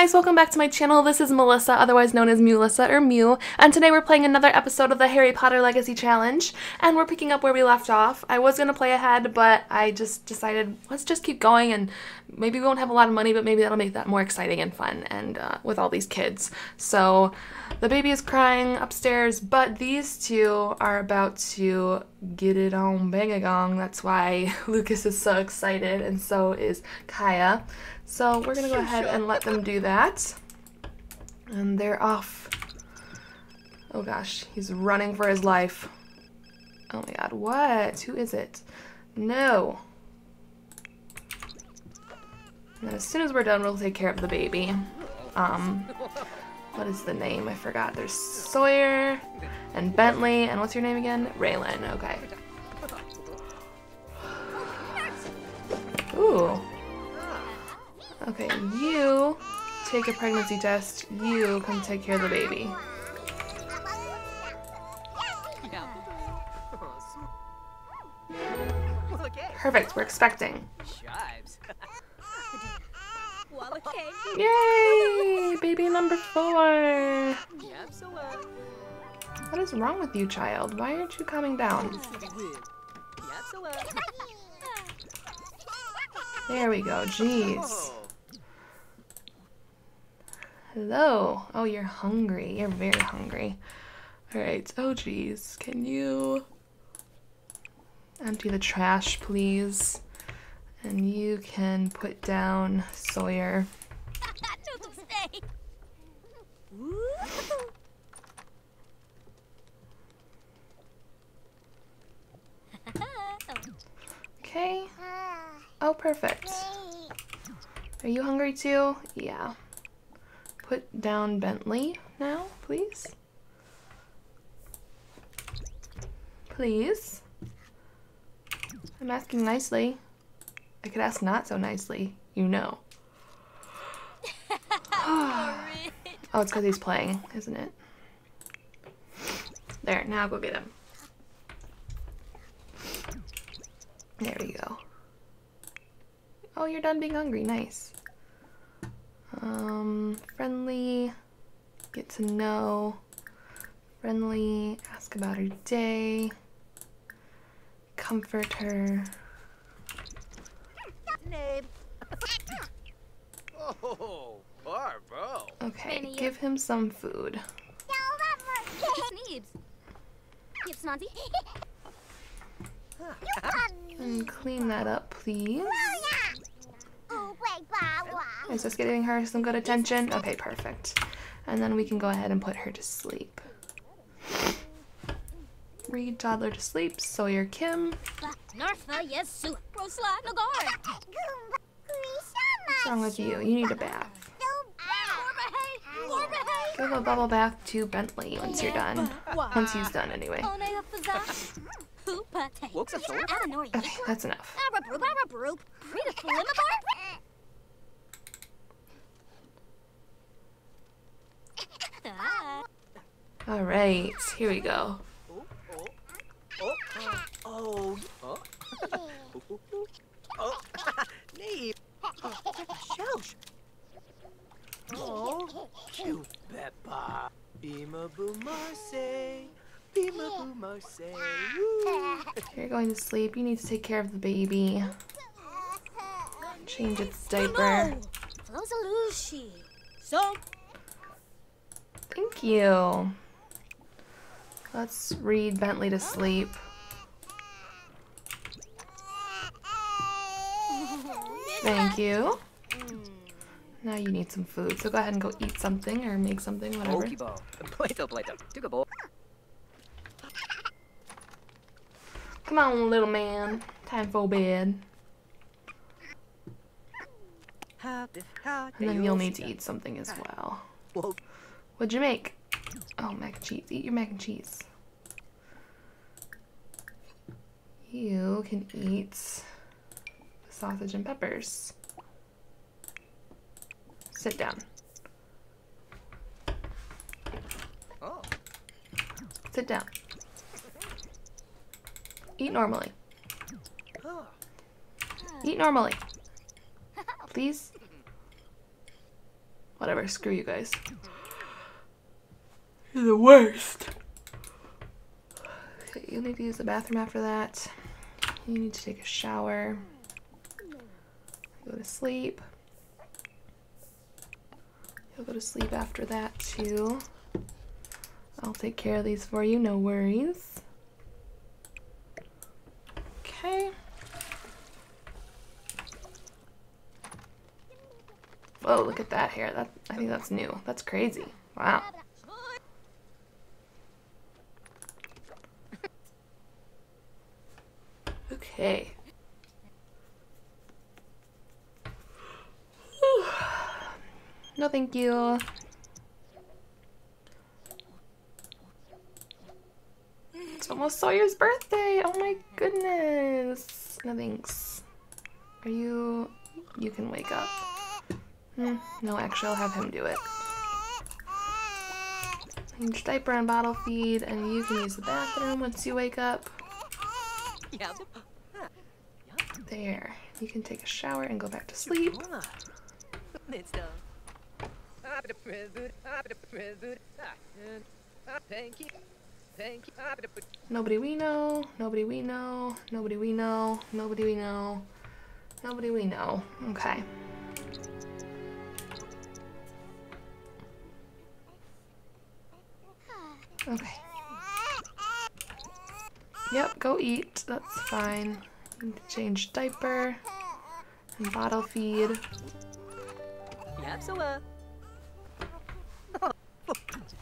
guys, welcome back to my channel. This is Melissa, otherwise known as Mulissa or Mew, and today we're playing another episode of the Harry Potter Legacy Challenge, and we're picking up where we left off. I was going to play ahead, but I just decided, let's just keep going, and maybe we won't have a lot of money, but maybe that'll make that more exciting and fun, and with all these kids. So, the baby is crying upstairs, but these two are about to get it on bang-a-gong. That's why Lucas is so excited, and so is Kaya. So we're gonna go ahead and let them do that. And they're off. Oh gosh, he's running for his life. Oh my god, what? Who is it? No. And as soon as we're done, we'll take care of the baby. What is the name? I forgot. There's Sawyer and Bentley, and what's your name again? Raelynn, okay. Ooh. Okay, you take a pregnancy test, you can take care of the baby. Perfect, we're expecting. Yay! Baby number 4! What is wrong with you, child? Why aren't you calming down? There we go, jeez. Hello. Oh, you're hungry. You're very hungry. Alright. Oh, jeez. Can you empty the trash, please? And you can put down Sawyer. Okay. Oh, perfect. Are you hungry too? Yeah. Put down Bentley now, please. Please. I'm asking nicely. I could ask not so nicely, you know. Oh, it's because he's playing, isn't it? There, now go get him. There we go. Oh, you're done being hungry, nice. Friendly, get to know, friendly, ask about her day, comfort her. Okay, give him some food. And clean that up, please. Is this giving her some good attention? Okay, perfect. And then we can go ahead and put her to sleep. Read toddler to sleep, Sawyer Kim. What's wrong with you? You need a bath. Give a bubble bath to Bentley once you're done. Once he's done, anyway. Okay, that's enough. Alright, here we go. You're going to sleep. You need to take care of the baby. Change its diaper. Thank you. Let's read Bentley to sleep. Thank you. Now you need some food, so go ahead and go eat something or make something, whatever. Come on, little man. Time for bed. And then you'll need to eat something as well. What'd you make? Oh, mac and cheese. Eat your mac and cheese. You can eat the sausage and peppers. Sit down. Oh. Sit down. Eat normally. Eat normally. Please. Whatever, screw you guys. You're the worst. Okay, you need to use the bathroom after that. You need to take a shower. Go to sleep. You'll go to sleep after that too. I'll take care of these for you, no worries. Okay. Whoa, look at that hair. I think that's new. That's crazy. Wow. Okay. No, thank you. It's almost Sawyer's birthday. Oh my goodness. No thanks. Are you... You can wake up. No, actually I'll have him do it. You can diaper and bottle feed, and you can use the bathroom once you wake up. There. You can take a shower and go back to sleep. Nobody we know, nobody we know, nobody we know, nobody we know, nobody we know. Okay. Okay. Yep, go eat. That's fine. You need to change diaper and bottle feed.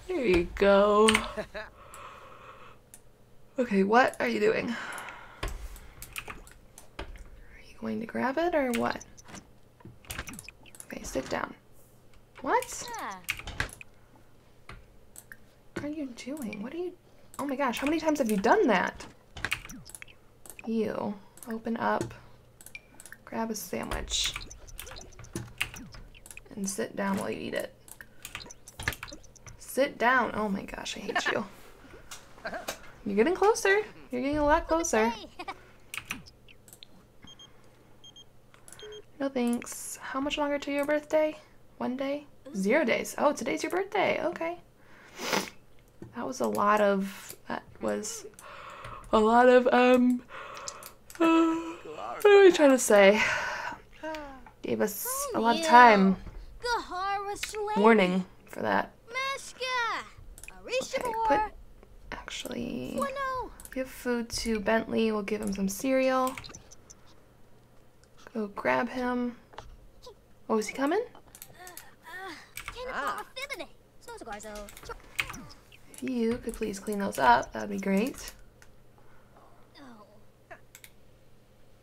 There you go. Okay, what are you doing? Are you going to grab it or what? Okay, sit down. What? What are you doing? What are you... Oh my gosh, how many times have you done that? You. Open up. Grab a sandwich. And sit down while you eat it. Sit down. Oh my gosh, I hate you. You're getting closer. You're getting a lot closer. No thanks. How much longer to your birthday? 1 day? 0 days. Oh, today's your birthday. Okay. That was a lot of... That was a lot of, what are we trying to say? Gave us a lot of time. Warning for that. Okay, put, actually, give food to Bentley, we'll give him some cereal. Go grab him. Oh, is he coming? If you could please clean those up, that'd be great.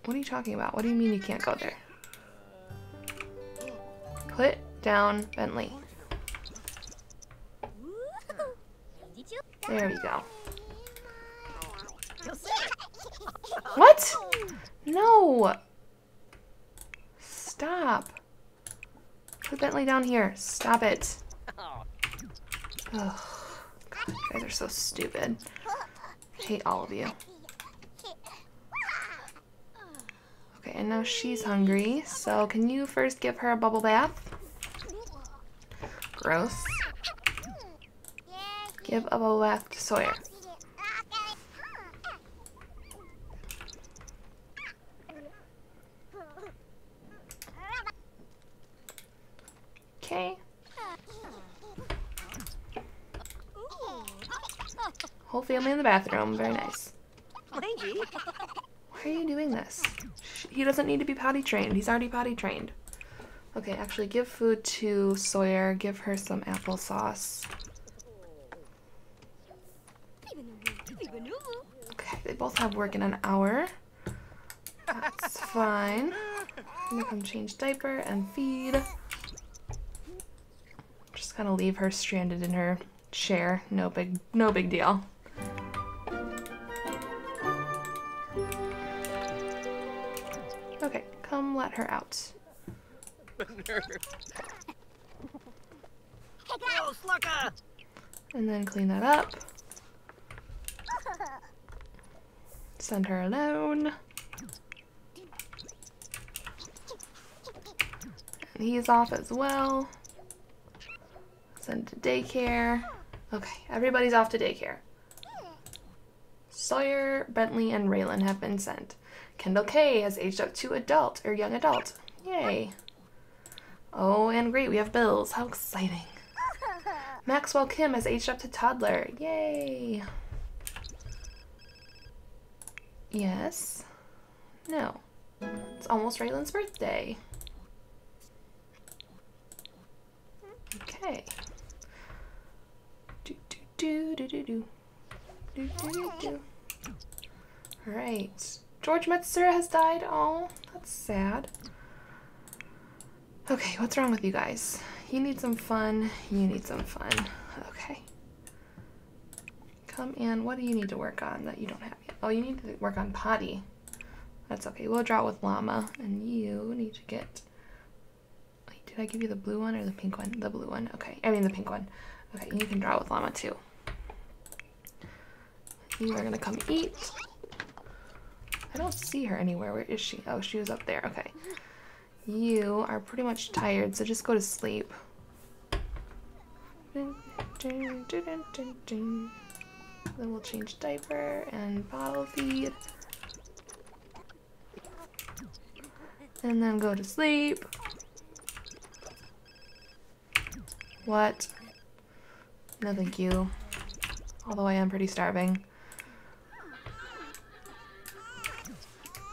What are you talking about? What do you mean you can't go there? Put down Bentley. There we go. What? No! Stop. Put Bentley down here. Stop it. Ugh. God, you guys are so stupid. I hate all of you. Okay, and now she's hungry, so can you first give her a bubble bath? Gross. Give a bubble bath to Sawyer. Okay. Whole family in the bathroom. Very nice. Why are you doing this? He doesn't need to be potty trained. He's already potty trained. Okay, actually give food to Sawyer. Give her some applesauce. Okay, they both have work in an hour. That's fine. I'm gonna come change diaper and feed. Just gonna leave her stranded in her chair. No big deal. Okay, come let her out. And then clean that up. Send her alone. And he's off as well. Send to daycare. Okay, everybody's off to daycare. Sawyer, Bentley, and Raelynn have been sent. Kendall K has aged up to adult, or young adult. Yay. Oh, and great, we have bills. How exciting. Maxwell Kim has aged up to toddler. Yay. Yes. No. It's almost Raelynn's birthday. Okay. All right. George Metzger has died. Oh, that's sad. Okay, what's wrong with you guys? You need some fun. You need some fun. Okay. Come in. What do you need to work on that you don't have yet? Oh, you need to work on potty. That's okay. We'll draw with llama. And you need to get... Wait, did I give you the blue one or the pink one? The blue one. Okay. I mean the pink one. Okay, you can draw with llama too. You are going to come eat. I don't see her anywhere. Where is she? Oh, she was up there. Okay. You are pretty much tired, so just go to sleep. Then we'll change diaper and bottle feed. And then go to sleep. What? No, thank you. Although I am pretty starving.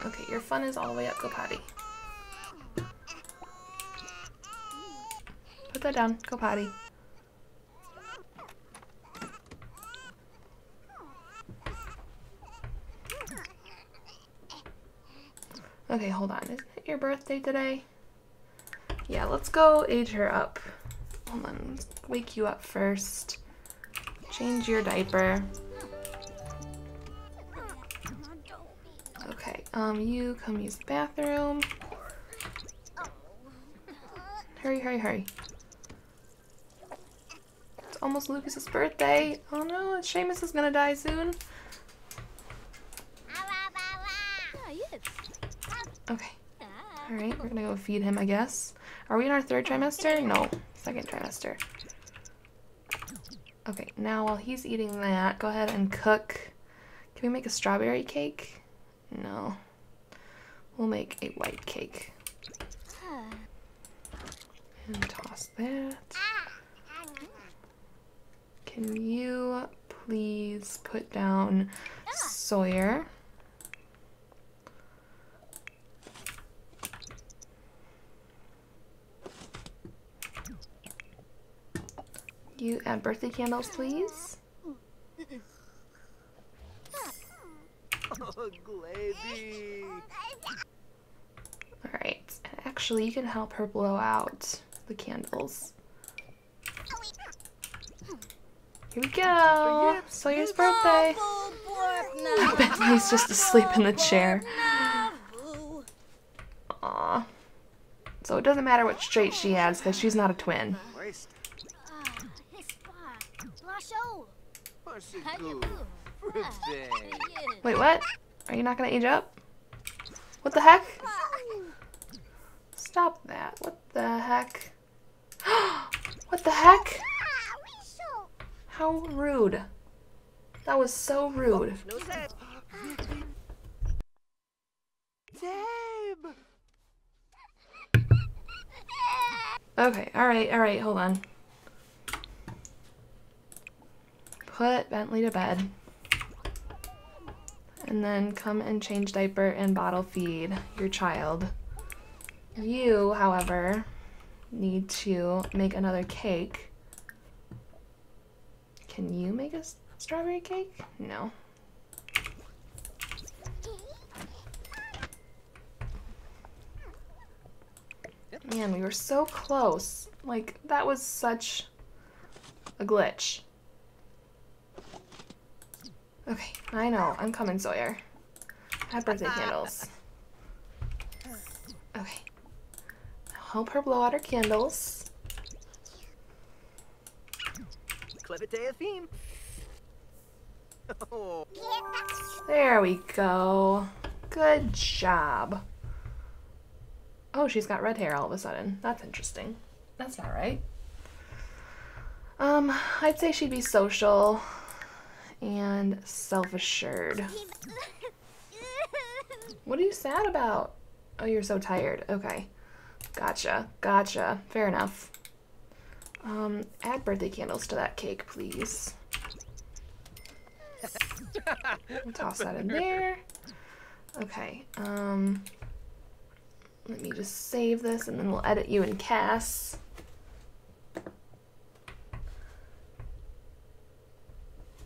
Okay, your fun is all the way up. Go potty. Put that down. Go potty. Okay, hold on. Isn't it your birthday today? Yeah, let's go age her up. Hold on. Let's wake you up first. Change your diaper. Okay, you come use the bathroom. Hurry, hurry, hurry. It's almost Lucas's birthday. Oh no, Seamus is gonna die soon. Okay. Alright, we're gonna go feed him, I guess. Are we in our third trimester? No, second trimester. Okay, now while he's eating that, go ahead and cook. Can we make a strawberry cake? No. We'll make a white cake. And toss that. Can you please put down Sawyer? You add birthday candles, please. Oh, Glady. All right. Actually, you can help her blow out the candles. Here we go. Sawyer's birthday. Bentley's just asleep in the chair. Aw. So it doesn't matter what trait she adds because she's not a twin. Wait, what? Are you not gonna age up? What the heck? Stop that. What the heck? What the heck? How rude. That was so rude. Okay, alright, hold on. Put Bentley to bed, and then come and change diaper and bottle feed your child. You, however, need to make another cake. Can you make a strawberry cake? No. Man, we were so close. Like, that was such a glitch. Okay, I know. I'm coming, Sawyer. Have birthday candles. Okay. Help her blow out her candles. There we go. Good job. Oh, she's got red hair all of a sudden. That's interesting. That's not right. I'd say she'd be social and self-assured. What are you sad about? Oh, you're so tired. Okay. Gotcha. Gotcha. Fair enough. Add birthday candles to that cake, please. We'll toss that in there. Okay. Let me just save this and then we'll edit you in CAS.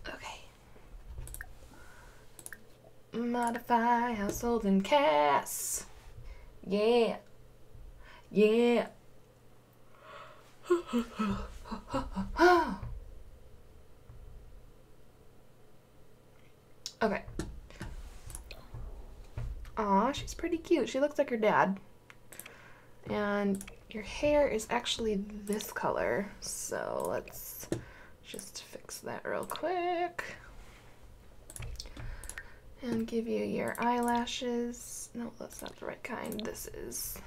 Okay. Modify household in CAS. Yeah. Yeah. Okay. Aw, she's pretty cute. She looks like her dad. And your hair is actually this color, so let's just fix that real quick. And give you your eyelashes. No, that's not the right kind. This is...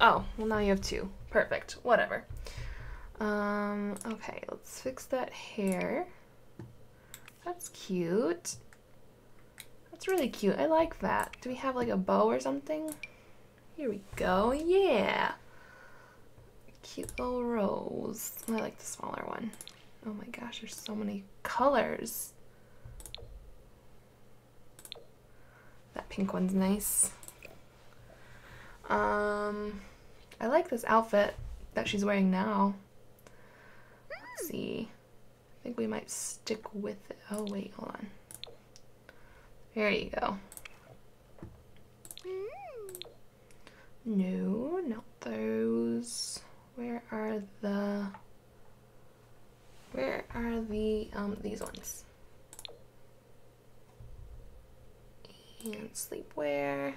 Oh, well now you have two. Perfect. Whatever. Okay, let's fix that hair. That's cute. That's really cute. I like that. Do we have like a bow or something? Here we go. Yeah. Cute little rose. I like the smaller one. Oh my gosh, there's so many colors. That pink one's nice. I like this outfit that she's wearing now. Let's see. I think we might stick with it. Oh wait, hold on. There you go. No, not those. Where are the these ones? And sleepwear.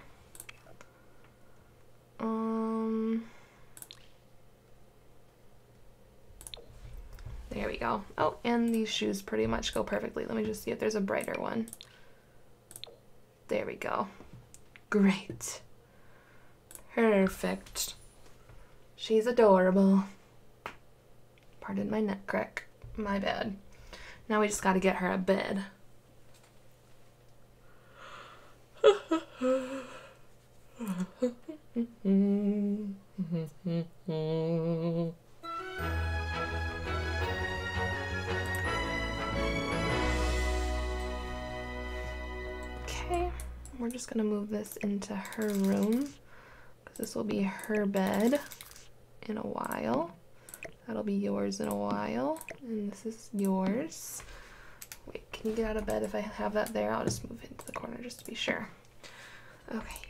There we go. Oh, and these shoes pretty much go perfectly. Let me just see if there's a brighter one. There we go. Great. Perfect. She's adorable. Pardon my neck crack. My bad. Now we just gotta get her a bed. Okay, we're just gonna move this into her room because this will be her bed in a while. That'll be yours in a while, and this is yours. Wait, can you get out of bed if I have that there? I'll just move it into the corner just to be sure. Okay.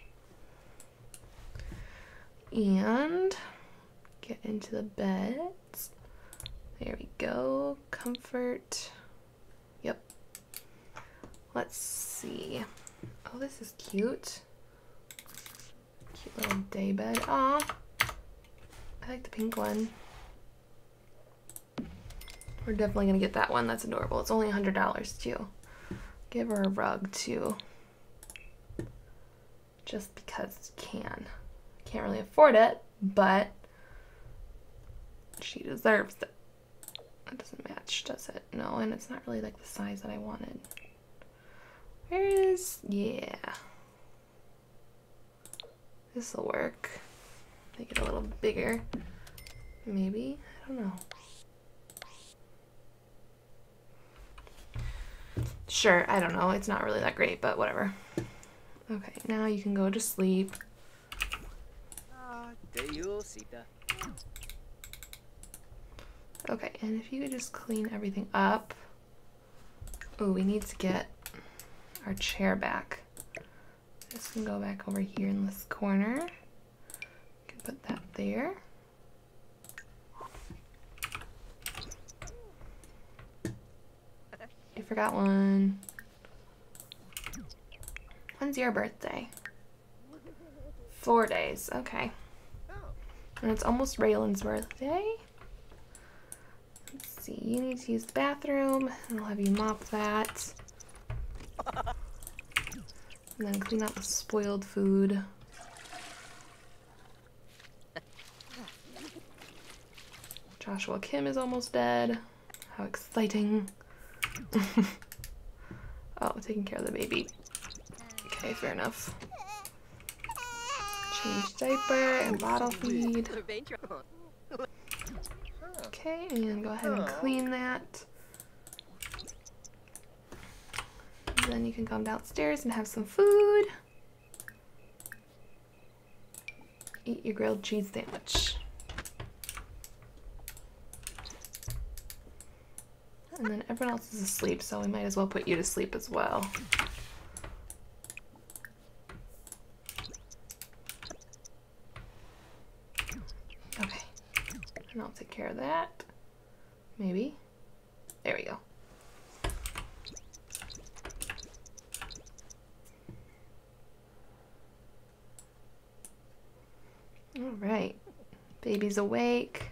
And get into the beds. There we go. Comfort. Yep. Let's see. Oh, this is cute. Cute little day bed. Aw. I like the pink one. We're definitely gonna get that one. That's adorable. It's only $100 too. Give her a rug too. Just because you can. Can't really afford it, but she deserves it. That doesn't match, does it? No, and it's not really like the size that I wanted. Where is... yeah. This'll work. Make it a little bigger. Maybe? I don't know. Sure, I don't know. It's not really that great, but whatever. Okay, now you can go to sleep. Okay, and if you could just clean everything up. Oh, we need to get our chair back. This can go back over here in this corner. You can put that there. You forgot one. When's your birthday? 4 days, okay. And it's almost Raelynn's birthday. Let's see, you need to use the bathroom, and I'll have you mop that. And then clean out the spoiled food. Joshua Kim is almost dead. How exciting. Oh, taking care of the baby. Okay, fair enough. Change diaper and bottle feed. Okay, and go ahead and clean that. And then you can come downstairs and have some food. Eat your grilled cheese sandwich. And then everyone else is asleep, so we might as well put you to sleep as well. Okay. And I'll take care of that. Maybe. There we go. Alright. Baby's awake.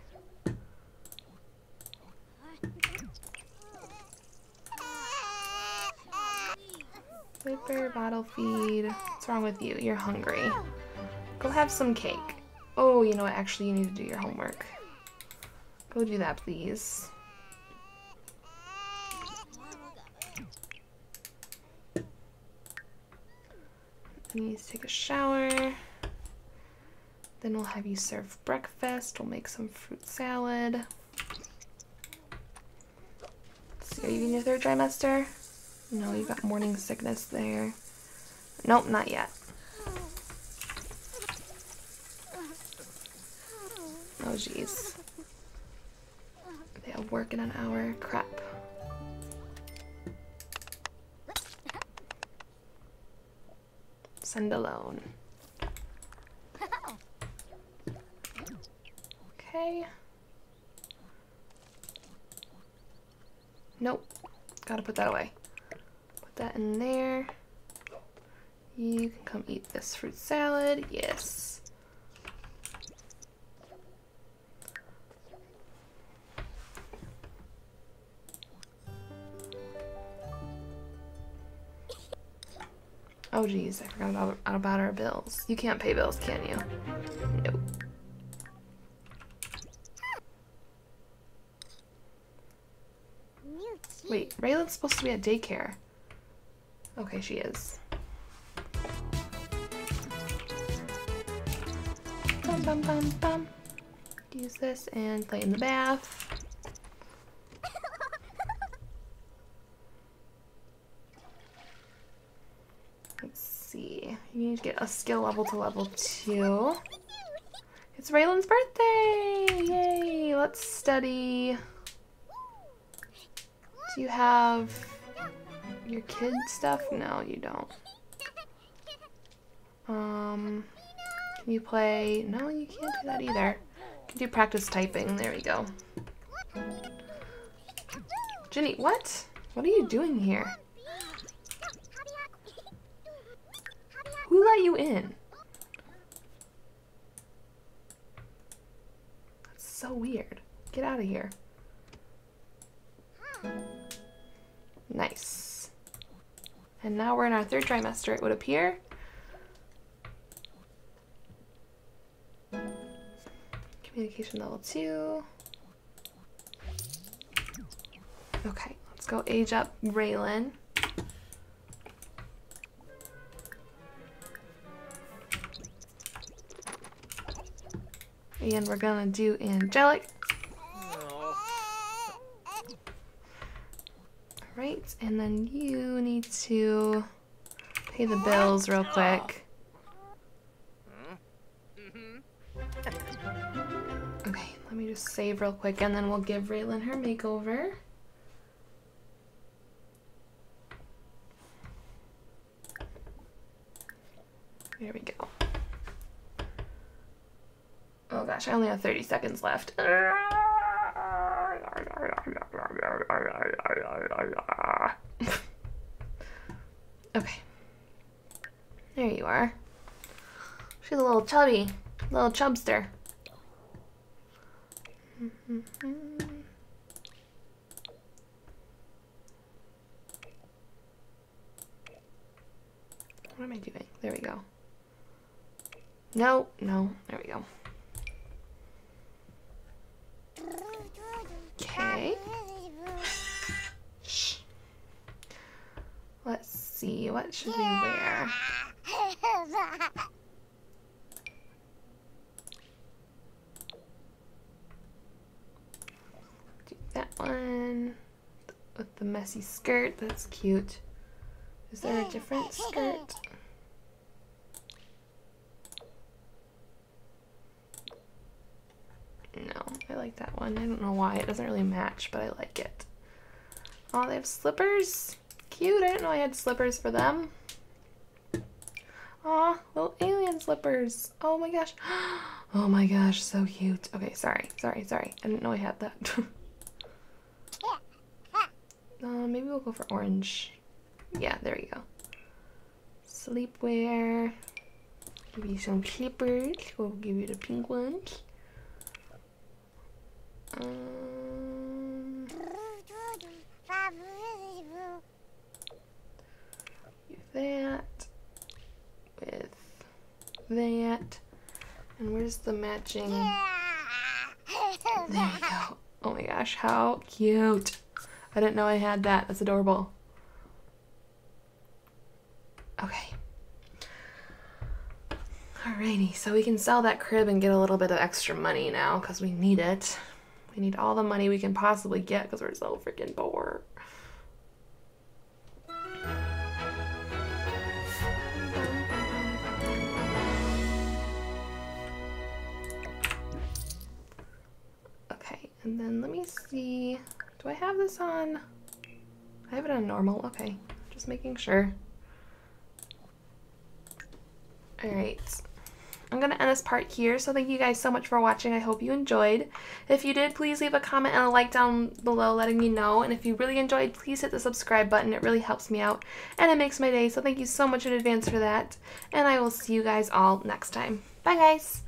Diaper, bottle feed. What's wrong with you? You're hungry. Go have some cake. Oh, you know what? Actually, you need to do your homework. Go do that, please. You need to take a shower. Then we'll have you serve breakfast. We'll make some fruit salad. So are you in your third trimester? No, you've got morning sickness there. Nope, not yet. Oh, jeez. They have work in an hour. Crap. Send alone. Okay. Nope. Gotta put that away. That in there. You can come eat this fruit salad. Yes. Oh geez, I forgot about our bills. You can't pay bills, can you? Nope. Wait, Raelynn's supposed to be at daycare. Okay, she is. Bum, bum, bum, bum. Use this and play in the bath. Let's see. You need to get a skill level to level 2. It's Raelynn's birthday! Yay! Let's study. Do you have your kid stuff? No, you don't. Can you play? No, you can't do that either. You can do practice typing. There we go. Jenny, what? What are you doing here? Who let you in? That's so weird. Get out of here. Nice. And now we're in our third trimester, it would appear. Communication level 2. Okay, let's go age up Raelynn. And we're gonna do angelic. Right, and then you need to pay the bills real quick. Okay, let me just save real quick and then we'll give Raelynn her makeover. There we go. Oh gosh, I only have 30 seconds left. Okay. There you are. She's a little chubby. Little chubster. What am I doing? There we go. No, no. There we go. Okay. see, what should we wear? Do that one with the messy skirt, that's cute. Is there a different skirt? No, I like that one. I don't know why. It doesn't really match, but I like it. Oh, they have slippers. Cute. I didn't know I had slippers for them. Aw, little alien slippers. Oh my gosh. Oh my gosh, so cute. Okay, sorry. I didn't know I had that. Maybe we'll go for orange. Yeah, there you go. Sleepwear. Give you some slippers. We'll give you the pink ones. That with that, and where's the matching? There you go. Oh my gosh, how cute. I didn't know I had that. That's adorable. Okay. Alrighty, so we can sell that crib and get a little bit of extra money now because we need it. We need all the money we can possibly get because we're so freaking poor. Okay, and then let me see. Do I have this on? I have it on normal. Okay, just making sure. Alright. I'm going to end this part here, so thank you guys so much for watching. I hope you enjoyed. If you did, please leave a comment and a like down below letting me know. And if you really enjoyed, please hit the subscribe button. It really helps me out, and it makes my day, so thank you so much in advance for that. And I will see you guys all next time. Bye, guys!